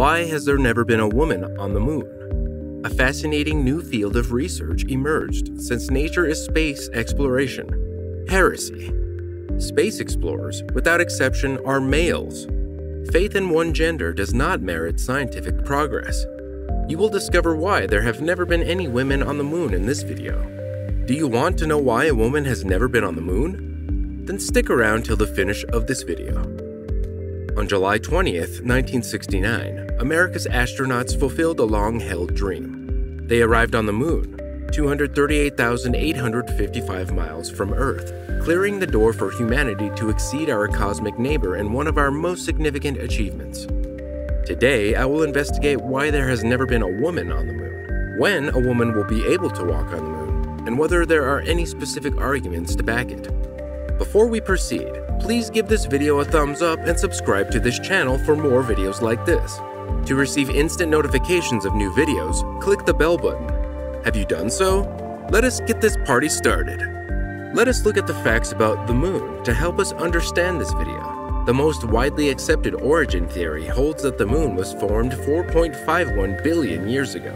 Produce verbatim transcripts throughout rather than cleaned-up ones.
Why has there never been a woman on the moon? A fascinating new field of research emerged since nature is space exploration. Heresy. Space explorers, without exception, are males. Faith in one gender does not merit scientific progress. You will discover why there have never been any women on the moon in this video. Do you want to know why a woman has never been on the moon? Then stick around till the finish of this video. On July twentieth, nineteen sixty-nine, America's astronauts fulfilled a long-held dream. They arrived on the moon, two hundred thirty-eight thousand eight hundred fifty-five miles from Earth, clearing the door for humanity to exceed our cosmic neighbor in one of our most significant achievements. Today, I will investigate why there has never been a woman on the moon, when a woman will be able to walk on the moon, and whether there are any specific arguments to back it. Before we proceed, please give this video a thumbs up and subscribe to this channel for more videos like this. To receive instant notifications of new videos, click the bell button. Have you done so? Let us get this party started. Let us look at the facts about the moon to help us understand this video. The most widely accepted origin theory holds that the moon was formed four point five one billion years ago,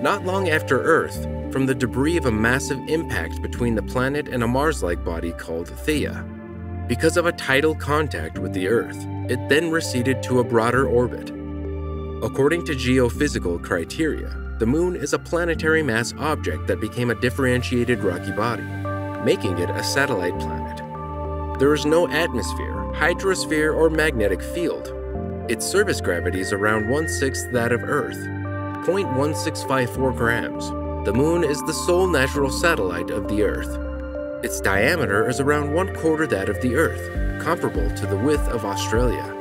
not long after Earth, from the debris of a massive impact between the planet and a Mars-like body called Theia. Because of a tidal contact with the Earth, it then receded to a broader orbit. According to geophysical criteria, the moon is a planetary mass object that became a differentiated rocky body, making it a satellite planet. There is no atmosphere, hydrosphere, or magnetic field. Its surface gravity is around one-sixth that of Earth, zero point one six five four grams. The moon is the sole natural satellite of the Earth. Its diameter is around one quarter that of the Earth, comparable to the width of Australia.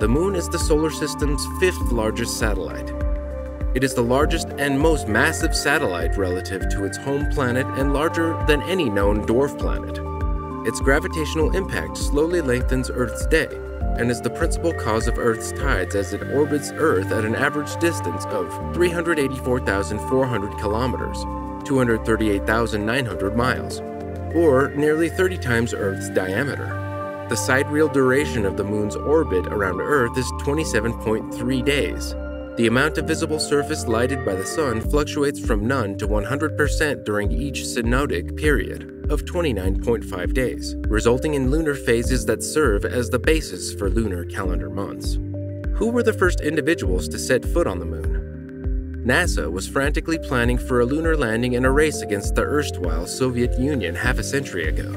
The moon is the solar system's fifth largest satellite. It is the largest and most massive satellite relative to its home planet and larger than any known dwarf planet. Its gravitational impact slowly lengthens Earth's day and is the principal cause of Earth's tides as it orbits Earth at an average distance of three hundred eighty-four thousand four hundred kilometers, two hundred thirty-eight thousand nine hundred miles, or nearly thirty times Earth's diameter. The sidereal duration of the moon's orbit around Earth is twenty-seven point three days. The amount of visible surface lighted by the sun fluctuates from none to one hundred percent during each synodic period of twenty-nine point five days, resulting in lunar phases that serve as the basis for lunar calendar months. Who were the first individuals to set foot on the moon? NASA was frantically planning for a lunar landing in a race against the erstwhile Soviet Union half a century ago.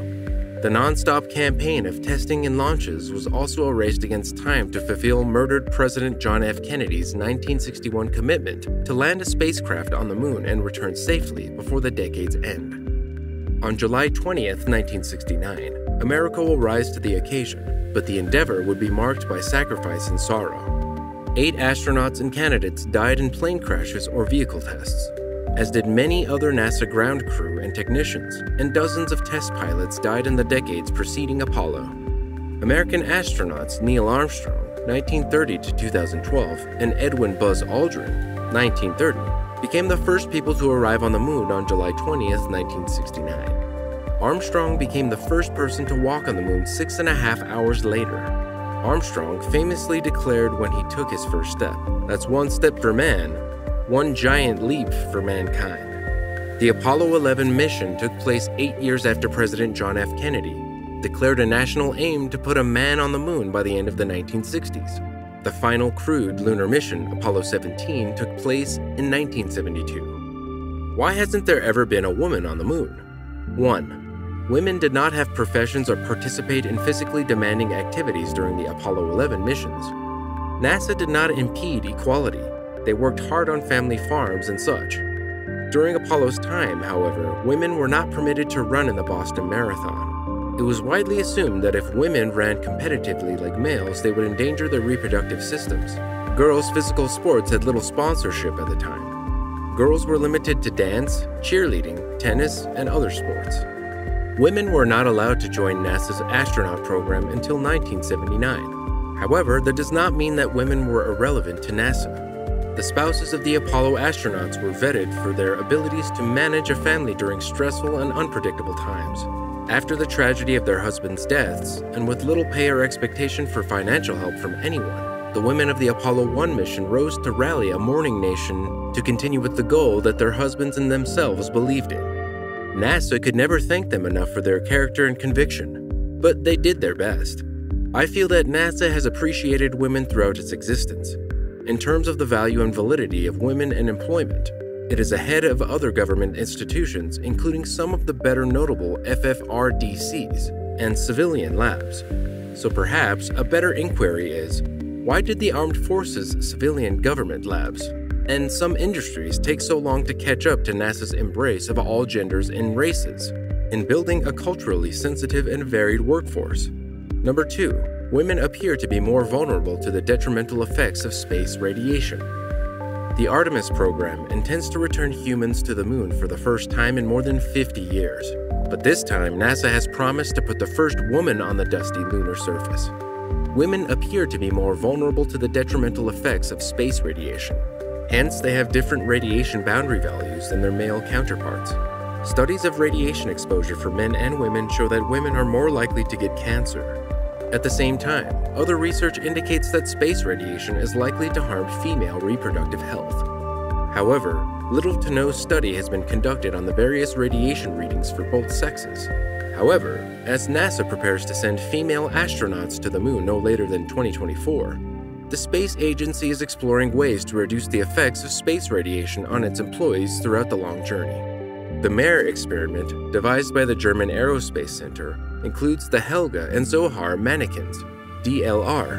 The non-stop campaign of testing and launches was also a race against time to fulfill murdered President John F. Kennedy's nineteen sixty-one commitment to land a spacecraft on the moon and return safely before the decade's end. On July twentieth, nineteen sixty-nine, America will rise to the occasion, but the endeavor would be marked by sacrifice and sorrow. Eight astronauts and candidates died in plane crashes or vehicle tests, as did many other NASA ground crew and technicians, and dozens of test pilots died in the decades preceding Apollo. American astronauts Neil Armstrong, nineteen thirty to two thousand twelve, and Edwin Buzz Aldrin, nineteen thirty, became the first people to arrive on the moon on July twentieth, nineteen sixty-nine. Armstrong became the first person to walk on the moon six and a half hours later. Armstrong famously declared when he took his first step, "That's one step for man, one giant leap for mankind." The Apollo eleven mission took place eight years after President John F. Kennedy declared a national aim to put a man on the moon by the end of the nineteen sixties. The final crewed lunar mission, Apollo seventeen, took place in nineteen seventy-two. Why hasn't there ever been a woman on the moon? one. Women did not have professions or participate in physically demanding activities during the Apollo eleven missions. NASA did not impede equality. They worked hard on family farms and such. During Apollo's time, however, women were not permitted to run in the Boston Marathon. It was widely assumed that if women ran competitively like males, they would endanger their reproductive systems. Girls' physical sports had little sponsorship at the time. Girls were limited to dance, cheerleading, tennis, and other sports. Women were not allowed to join NASA's astronaut program until nineteen seventy-nine. However, that does not mean that women were irrelevant to NASA. The spouses of the Apollo astronauts were vetted for their abilities to manage a family during stressful and unpredictable times. After the tragedy of their husbands' deaths, and with little pay or expectation for financial help from anyone, the women of the Apollo one mission rose to rally a mourning nation to continue with the goal that their husbands and themselves believed in. NASA could never thank them enough for their character and conviction, but they did their best. I feel that NASA has appreciated women throughout its existence. In terms of the value and validity of women in employment, it is ahead of other government institutions, including some of the better notable F F R D Cs and civilian labs. So perhaps a better inquiry is, why did the Armed Forces civilian government labs and some industries take so long to catch up to NASA's embrace of all genders and races in building a culturally sensitive and varied workforce? Number two, women appear to be more vulnerable to the detrimental effects of space radiation. The Artemis program intends to return humans to the moon for the first time in more than fifty years, but this time NASA has promised to put the first woman on the dusty lunar surface. Women appear to be more vulnerable to the detrimental effects of space radiation. Hence, they have different radiation boundary values than their male counterparts. Studies of radiation exposure for men and women show that women are more likely to get cancer. At the same time, other research indicates that space radiation is likely to harm female reproductive health. However, little to no study has been conducted on the various radiation readings for both sexes. However, as NASA prepares to send female astronauts to the moon no later than twenty twenty-four, the space agency is exploring ways to reduce the effects of space radiation on its employees throughout the long journey. The Mare experiment, devised by the German Aerospace Center, includes the Helga and Zohar mannequins, D L R.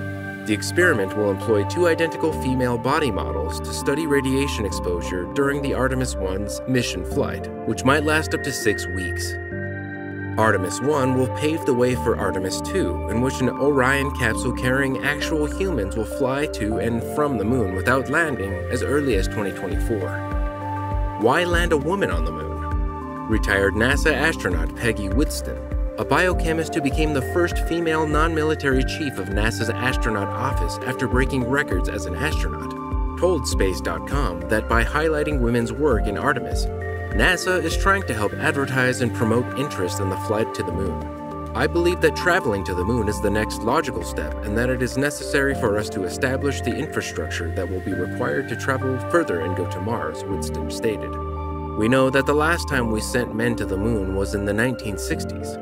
The experiment will employ two identical female body models to study radiation exposure during the Artemis one's mission flight, which might last up to six weeks. Artemis one will pave the way for Artemis two, in which an Orion capsule carrying actual humans will fly to and from the moon without landing as early as twenty twenty-four. Why land a woman on the moon? Retired NASA astronaut Peggy Whitson, a biochemist who became the first female non-military chief of NASA's astronaut office after breaking records as an astronaut, told Space dot com that by highlighting women's work in Artemis, NASA is trying to help advertise and promote interest in the flight to the moon. I believe that traveling to the moon is the next logical step and that it is necessary for us to establish the infrastructure that will be required to travel further and go to Mars, Winston stated. We know that the last time we sent men to the moon was in the nineteen sixties,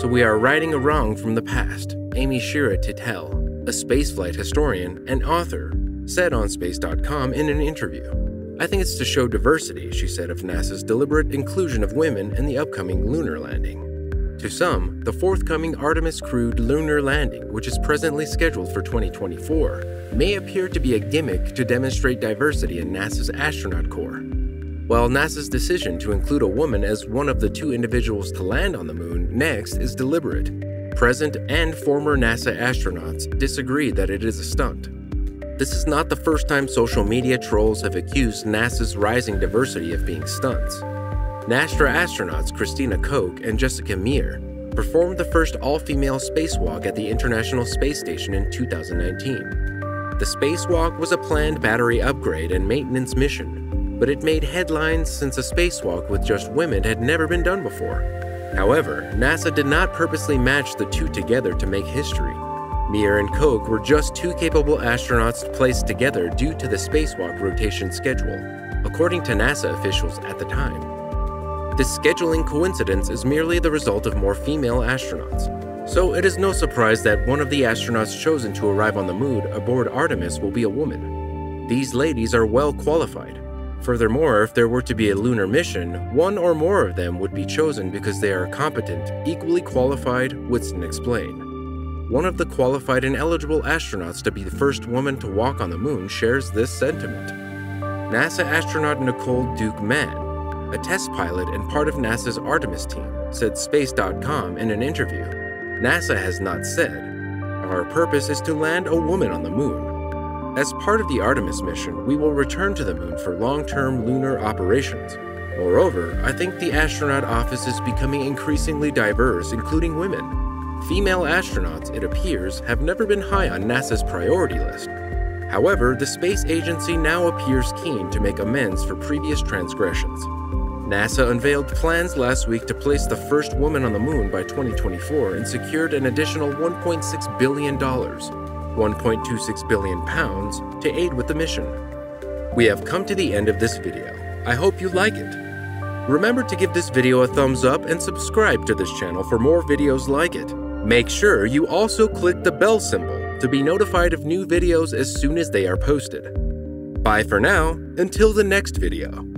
so we are righting a wrong from the past, Amy Shira Tittel, a spaceflight historian and author, said on Space dot com in an interview. I think it's to show diversity, she said of NASA's deliberate inclusion of women in the upcoming lunar landing. To some, the forthcoming Artemis crewed lunar landing, which is presently scheduled for twenty twenty-four, may appear to be a gimmick to demonstrate diversity in NASA's astronaut corps. While NASA's decision to include a woman as one of the two individuals to land on the moon next is deliberate, present and former NASA astronauts disagree that it is a stunt. This is not the first time social media trolls have accused NASA's rising diversity of being stunts. NASA astronauts Christina Koch and Jessica Meir performed the first all-female spacewalk at the International Space Station in two thousand nineteen. The spacewalk was a planned battery upgrade and maintenance mission, but it made headlines since a spacewalk with just women had never been done before. However, NASA did not purposely match the two together to make history. Meir and Koch were just two capable astronauts placed together due to the spacewalk rotation schedule, according to NASA officials at the time. This scheduling coincidence is merely the result of more female astronauts, so it is no surprise that one of the astronauts chosen to arrive on the moon aboard Artemis will be a woman. These ladies are well qualified. Furthermore, if there were to be a lunar mission, one or more of them would be chosen because they are competent, equally qualified, Whitson explained. One of the qualified and eligible astronauts to be the first woman to walk on the moon shares this sentiment. NASA astronaut Nicole Duke-Mann, a test pilot and part of NASA's Artemis team, said Space dot com in an interview, NASA has not said, our purpose is to land a woman on the moon. As part of the Artemis mission, we will return to the moon for long-term lunar operations. Moreover, I think the astronaut office is becoming increasingly diverse, including women. Female astronauts, it appears, have never been high on NASA's priority list. However, the space agency now appears keen to make amends for previous transgressions. NASA unveiled plans last week to place the first woman on the moon by twenty twenty-four and secured an additional one point six billion dollars, one point two six billion pounds to aid with the mission. We have come to the end of this video. I hope you like it. Remember to give this video a thumbs up and subscribe to this channel for more videos like it. Make sure you also click the bell symbol to be notified of new videos as soon as they are posted. Bye for now, until the next video.